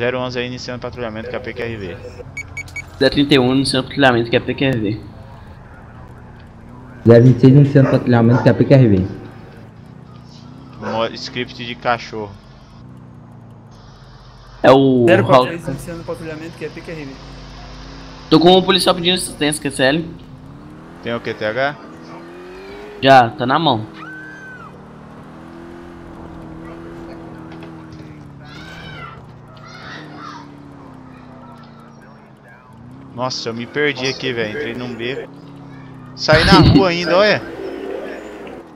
011 aí iniciando patrulhamento que é PQRV. 031 iniciando patrulhamento que é PQRV. 026 iniciando patrulhamento que é PQRV. Script de cachorro. É o 043 iniciando patrulhamento que é PQRV. Tô com o policial pedindo assistência, QCL. Tem o QTH? Já, tá na mão. Nossa, eu me perdi aqui, velho. Entrei num beco. Saí na rua ainda, olha.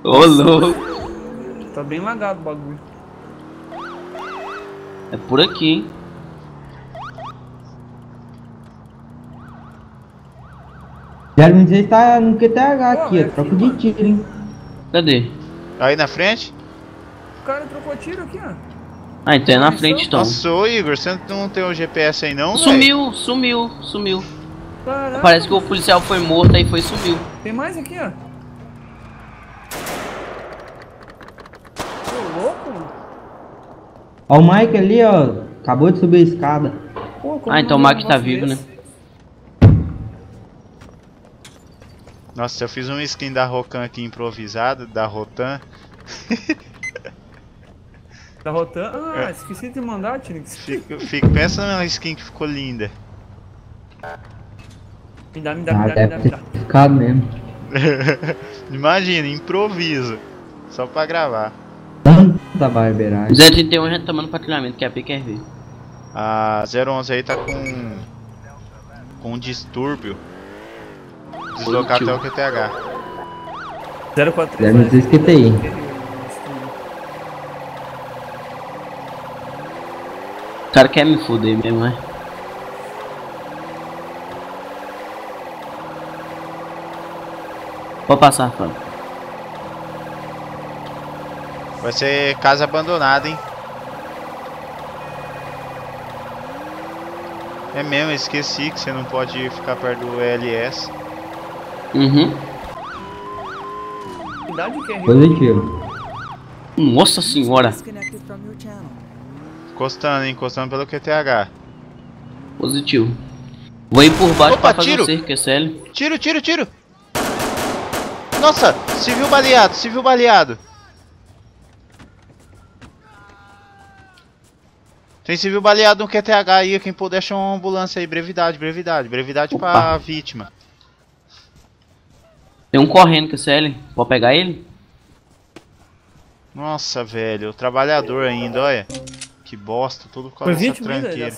Ô, louco. Tá bem lagado o bagulho. É por aqui, hein. Quero me dizer que tá no QTH aqui, ó. Troca de tiro, hein. Cadê? Aí na frente? O cara trocou tiro aqui, ó. Ah, então é na frente, então. Nossa, ô Igor, você não tem o GPS aí não, velho? Sumiu. Caraca. Parece que o policial foi morto aí, sumiu. Tem mais aqui, ó. Tô louco, mano. Ó o Mike ali, ó. Acabou de subir a escada. Pô, ah, então o Mike tá vivo, né? Nossa, eu fiz uma skin da Rocan aqui improvisada, da Rotan. Da Rotan? Ah, é. Esqueci de mandar, Tinix. Pensa na skin que ficou linda. Me dá. Ficado mesmo. Imagina, improviso. Só pra gravar. Tanta barbeiragem. 031 já tomando patrulhamento, que é a PQRV. A 011 aí tá com um distúrbio. Deslocar até o QTH. 043. 016 QTI. O cara quer me foder mesmo, é? Pode passar, Fábio. Vai ser casa abandonada, hein? É mesmo, eu esqueci que você não pode ficar perto do E.L.S. Uhum. Cuidado que é positivo. Nossa senhora. Encostando, hein? Encostando pelo QTH. Positivo. Vou ir por baixo. Opa, pra fazer tiro. Um cerco, QCL. Tiro! Nossa! Civil baleado! Tem civil baleado no QTH aí, quem puder chamar uma ambulância aí. Brevidade Opa. Pra vítima. Tem um correndo, QCL. Pode pegar ele? Nossa, velho. O trabalhador ainda, olha. Que bosta, tudo com essa tranqueira.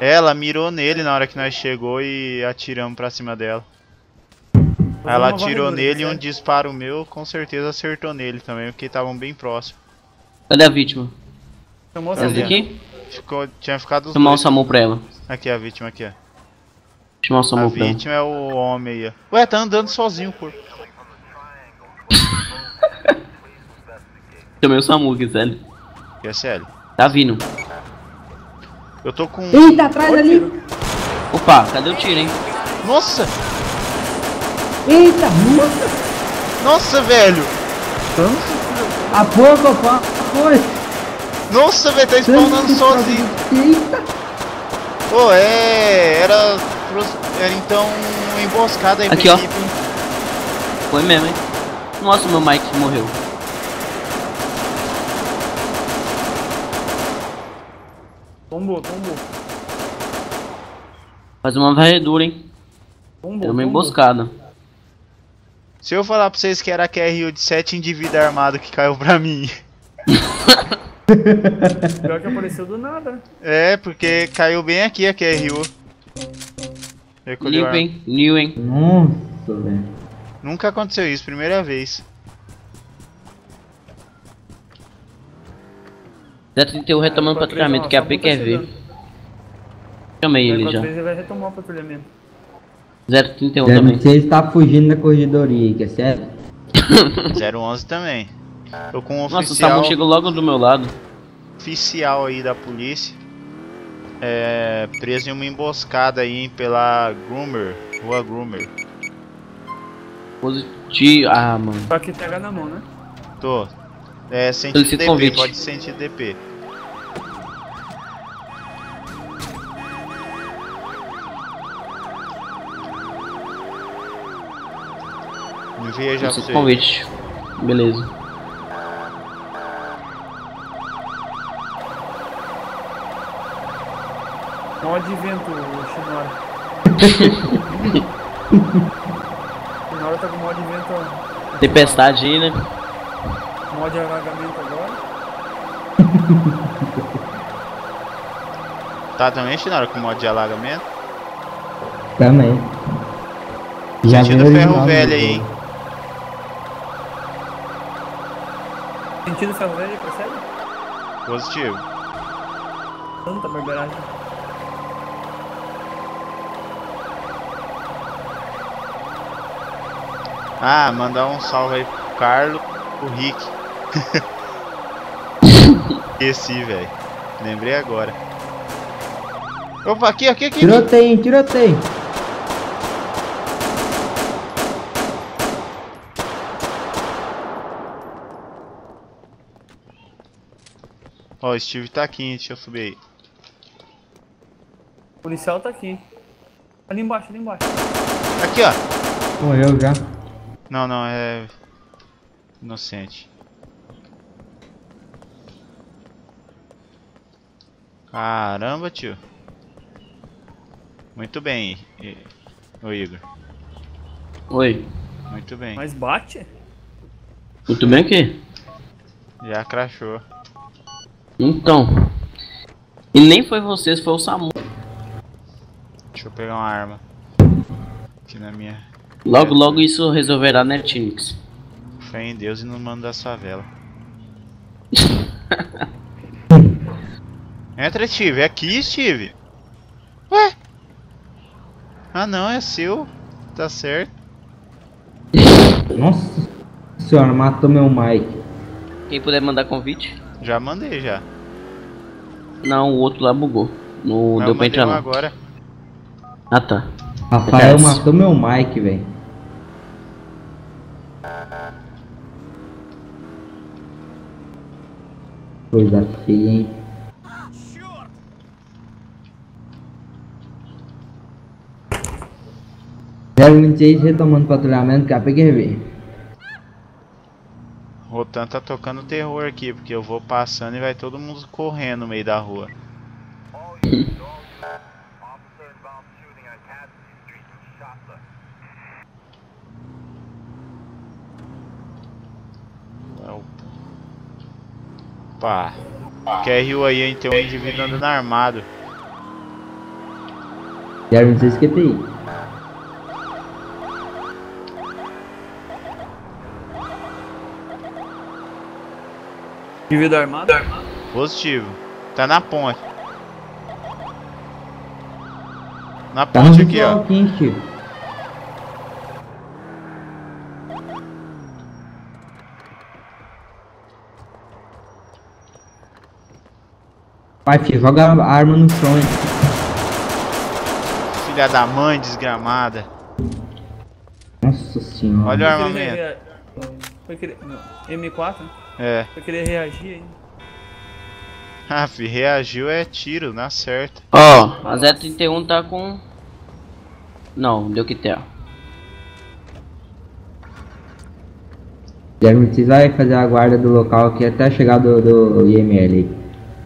Ela mirou nele na hora que nós chegou e atiramos pra cima dela. Aí ela atirou nele e um disparo meu com certeza acertou nele também, porque estavam bem próximos. Cadê a vítima? Essa aqui? Tinha ficado os dois. Chamar o SAMU pra ela. Aqui a vítima, aqui ó. Chamar o SAMU pra ela. A vítima é o homem aí, ó. Ué, tá andando sozinho, pô. Chamei o SAMU, Guizeli. QSL. Tá vindo. Eu tô com... Ih, tá atrás ali. Opa, cadê o tiro, hein? Nossa! Eita, nossa! Nossa, velho! A pouco, opa! Nossa, velho, tá spawnando sozinho! Eita! Pô, oh, é... Era então uma emboscada aí. Aqui, ó. Equipe. Foi mesmo, hein? Nossa, meu Mike morreu. Tombou. Faz uma varredura, hein? Tombou, uma emboscada. Se eu falar pra vocês que era a QRU de 7 indivíduos armados que caiu pra mim. Pior que apareceu do nada. É, porque caiu bem aqui a QRU. New, hein? Nossa, velho. Nunca aconteceu isso, primeira vez. 031 retomando o patrulhamento, que a P quer ver. Chamei ele já. Ele vai retomar o patrulhamento. 031 também. Você está fugindo da corredoria, que é sério? 011 também. Tô com um oficial. Nossa, o Samu chegou logo do meu lado. Oficial aí da polícia. É, preso em uma emboscada aí pela Groomer. Rua Groomer. Positivo. Ah, mano. Só que pega na mão, né? Tô. É, sentido DP, pode sentir DP. Envia já pra você. Convite. Beleza. Mó de vento, o Shinora. O Shinora tá com mó de vento, ó. Tempestade aí, né? Mó de alagamento agora. Tá também, Shinora, com modo de alagamento? Também. Já sentido ferro velho aí, hein? Sentido ferro velho, percebe? Positivo. Tanta barbaragem. Ah, mandar um salve aí pro Carlos, pro Rick. Esqueci, velho. Lembrei agora. Opa, aqui. Tiroteio. Ó, o Steve tá aqui, hein? Deixa eu subir aí. O policial tá aqui. Ali embaixo. Aqui, ó. Morreu já. Não, é... inocente. Caramba, tio. Muito bem, ô Igor. Oi. Muito bem. Mas bate? Muito bem aqui. Já crashou. Então. E nem foi vocês, foi o Samu. Deixa eu pegar uma arma. Aqui na minha... Logo isso resolverá, né, Tinix? Fé em Deus e no mando da favela. Entra, Steve. É aqui, Steve. Ué? Ah não, é seu, tá certo. Nossa senhora, matou meu mic. Quem puder mandar convite? Já mandei já. Não, o outro lá bugou. Não, deu pra entrar não. Agora. Ah tá. Rafael matou meu mic, velho. Coisa feia, hein. Retomando patrulhamento que a PQRV. O Rotan tá tocando terror aqui, porque eu vou passando e vai todo mundo correndo no meio da rua. Pá, QRU aí, hein? Tem um indivíduo andando armado. Quero 26 QTI. Indivíduo armado? Positivo. Tá na ponte. Na ponte aqui, ó. Vai, filho, joga a arma no chão. Filha da mãe desgramada. Nossa senhora. Olha o armamento. Foi querer... M4? É. Foi querer reagir ainda. Ah, fi, reagiu é tiro, na certa. Ó, a Z31 tá com... Não, deu que ter. Já vai fazer a guarda do local aqui até chegar do IML.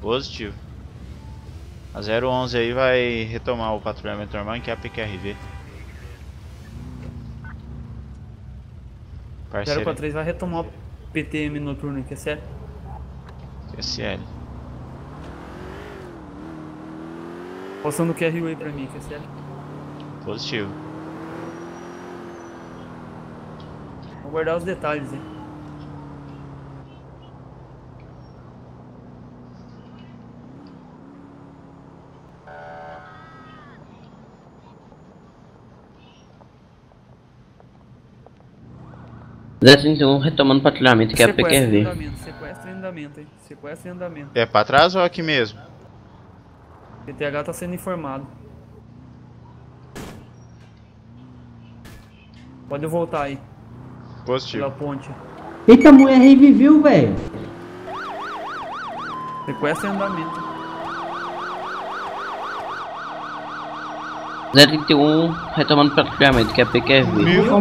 Positivo. A 011 aí vai retomar o patrulhamento normal, que é a PQRV. 043 vai retomar o PTM noturno, QCL. QCL. Passando o QRU aí pra mim, QCL. Positivo. Vou guardar os detalhes aí. Z31 retomando patrulhamento, que é a PQRV. Sequestro em andamento. É pra trás ou aqui mesmo? PTH tá sendo informado. Pode voltar aí. Positivo. Pela ponte. Eita, a mulher reviveu, velho. Sequestro em andamento. Z31 retomando patrulhamento, que é a PQRV. Meu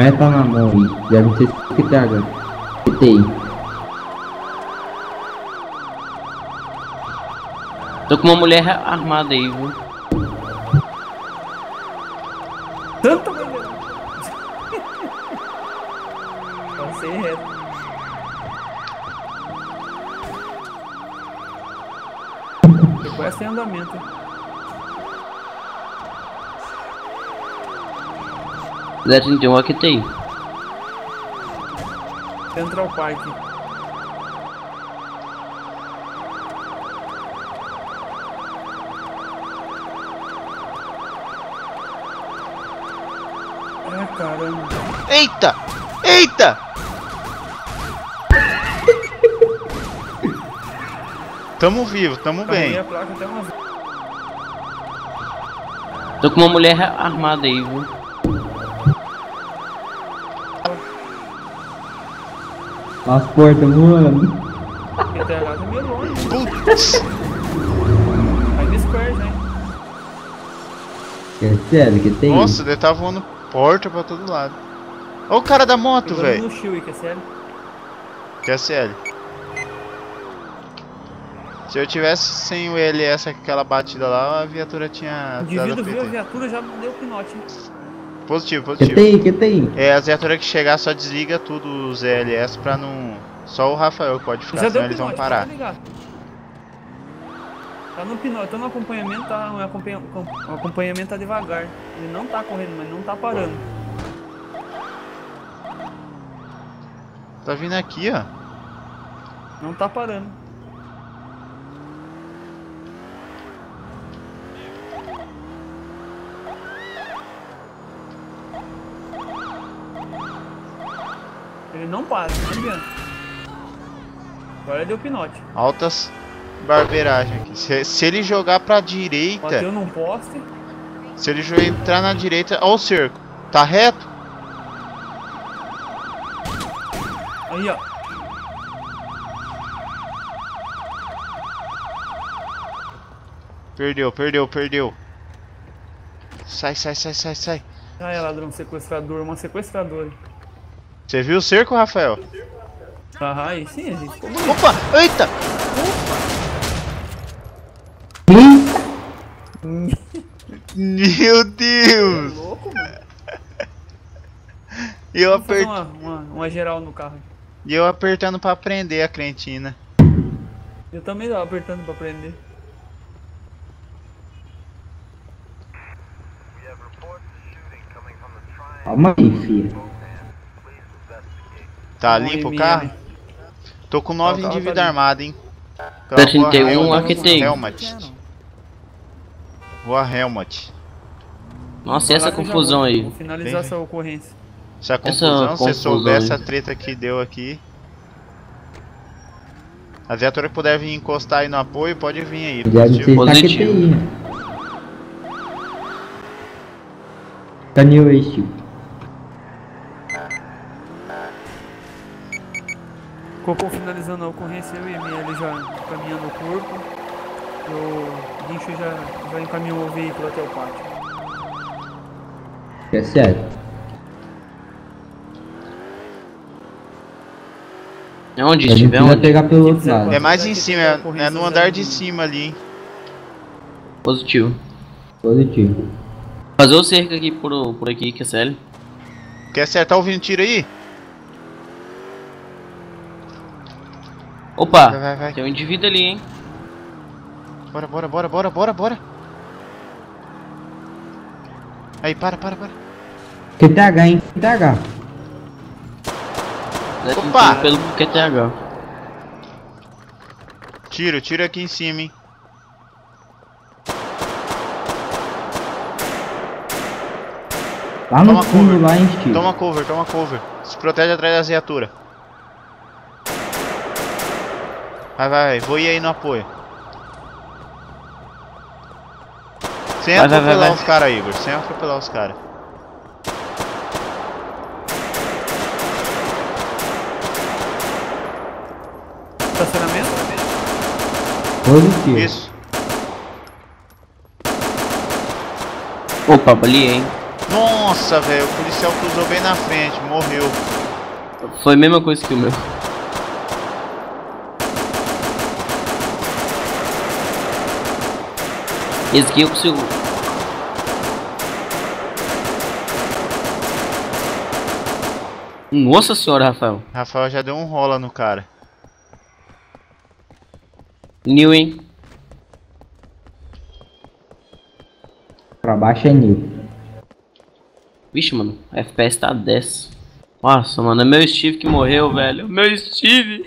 Põe a tua na mão aí. Já não sei o que traga. Tentei. Tô com uma mulher armada aí, viu? Tanta mulher! Passei reto. Ficou essa em andamento. 031, aqui tem Central Park. Ah, caramba. Eita! Eita! Tamo vivo, tamo bem. A placa, tamo... Tô com uma mulher armada aí, viu? As portas, mano. Enterrado meio longe. Putz. Aí square, né? Percebe que tem? Nossa, ele tá voando porta pra todo lado. Olha o cara da moto, velho. No Chewie, QCL. QSL. Se eu tivesse sem o E.L.S aquela batida lá, a viatura tinha... O indivíduo viu a viatura, já deu o pinote. Positivo, positivo. Que tem? É, a viatura que chegar só desliga tudo os ELS pra não... Só o Rafael pode ficar, senão eles vão parar. Tá no pinote, tá no acompanhamento, tá... O acompanhamento tá devagar. Ele não tá correndo, mas não tá parando. Tá vindo aqui, ó. Não tá parando. Ele não para, não adianta. Agora deu pinote. Altas barbeiragens aqui. Se ele jogar pra direita. Bateu num poste. Se ele entrar na direita. Ó o cerco. Tá reto? Aí, ó. Perdeu. Sai. Ah, é ladrão, sequestrador, uma sequestradora. Você viu o cerco, Rafael? Aham, aí sim, a gente ficou bonito. Opa! Eita! Meu Deus! É louco, mano. Eu apertei uma geral no carro. E eu apertando pra prender a crentina. Eu também tava apertando pra prender. Calma aí, filho. Tá limpo o carro? Minha. Tô com 9 indivíduos armados, hein? 31, aqui tem. Vou a Helmut. Nossa, e essa confusão aí? Vou finalizar essa ocorrência. Essa confusão, se você souber essa treta que deu aqui. A viatura que puder vir encostar aí no apoio, pode vir aí. Positivo. Tá new aí, Cocô finalizando a ocorrência, eu e a IML já encaminhando o corpo. O guincho já encaminhou o veículo até o pátio. É sério. É onde estiver, vai pegar pelo outro lado. É mais em cima, é no andar de cima ali, hein? Positivo. Fazer o cerco aqui por aqui, que é sério. Quer acertar, tá ouvindo tiro aí? Opa, vai. Tem um indivíduo ali, hein? Bora. Aí, para. QTH, hein? QTH. Opa! Pelo QTH. Tiro aqui em cima, hein? Lá no fundo, lá, hein, tio? Toma cover. Se protege atrás da viatura. Vai, vou ir aí no apoio. Sem atropelar os caras, Igor. Estacionamento? Isso. Opa, ali, hein? Nossa, velho, o policial cruzou bem na frente, morreu. Foi a mesma coisa que o meu. Esse aqui eu consigo. Nossa senhora, Rafael. Rafael já deu um rola no cara. New, hein? Pra baixo é new. Vixe, mano, FPS tá 10. Nossa, mano, é meu Steve que morreu, velho. Meu Steve!